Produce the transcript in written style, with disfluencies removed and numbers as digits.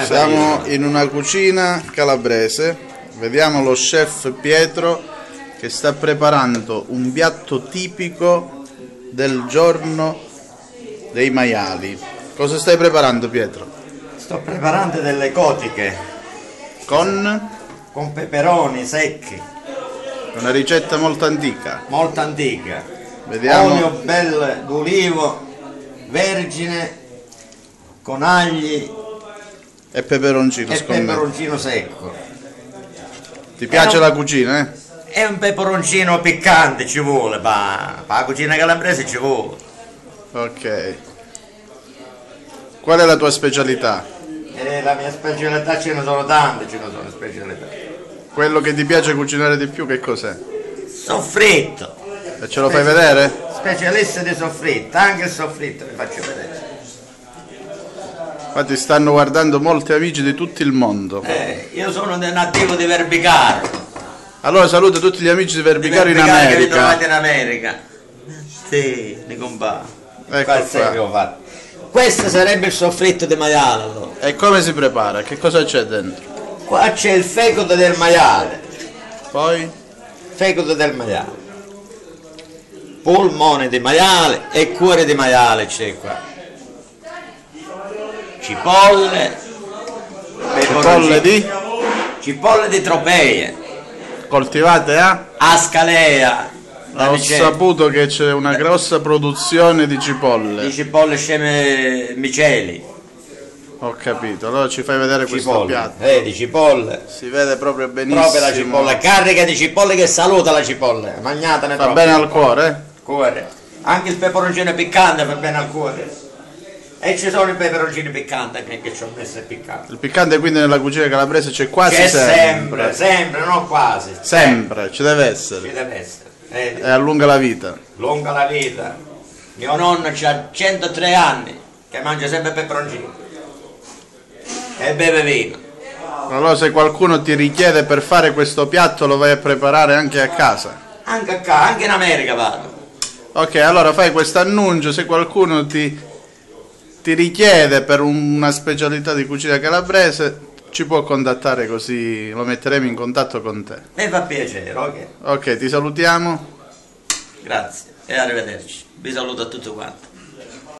Siamo in una cucina calabrese, vediamo lo chef Pietro che sta preparando un piatto tipico del giorno dei maiali. Cosa stai preparando, Pietro? Sto preparando delle cotiche. Con peperoni secchi. Una ricetta molto antica. Molto antica. Vediamo. Olio bel d'olivo, vergine, con agli e peperoncino secco. Ti piace la cucina, eh? È un peperoncino piccante, ci vuole, ma la cucina calabrese ci vuole. Ok. Qual è la tua specialità? La mia specialità, ce ne sono tante, ce ne sono specialità. Quello che ti piace cucinare di più, che cos'è? Soffritto. E ce lo fai vedere? Specialista di soffritto, anche il soffritto vi faccio vedere. Infatti stanno guardando molti amici di tutto il mondo. Io sono nativo di Verbicaro. Allora saluto tutti gli amici di Verbicaro in America. Che vi trovate in America. Sì, ne compare. Ecco qua. Questo sarebbe il soffritto di maiale. Allora. E come si prepara? Che cosa c'è dentro? Qua c'è il fecoto del maiale. Poi? Fecoto del maiale. Polmone di maiale e cuore di maiale c'è qua. Cipolle di Tropea coltivate a Ascalea. Ho saputo che c'è una grossa produzione di cipolle, sceme miceli. Ho capito, allora ci fai vedere questo piatto. Vedi, cipolle, si vede proprio benissimo, proprio la cipolla, carica di cipolle che saluta la cipolla, mangiatene troppo. Va bene al cuore? Cuore, anche il peperoncino piccante va bene al cuore. E ci sono i peperoncini piccanti che ci ho messo il piccante. Il piccante quindi nella cucina calabrese c'è quasi sempre. C'è sempre, sempre, non quasi. Sempre, ci deve essere. Ci deve essere. E allunga la vita. Lunga la vita. Mio nonno ha 103 anni che mangia sempre peperoncini e beve vino. Allora se qualcuno ti richiede per fare questo piatto lo vai a preparare anche a casa? Anche a casa, anche in America vado. Ok, allora fai questo annuncio, se qualcuno ti richiede per una specialità di cucina calabrese ci può contattare, così lo metteremo in contatto con te. Mi fa piacere, ok? Ok, ti salutiamo. Grazie e arrivederci. Vi saluto a tutti quanti.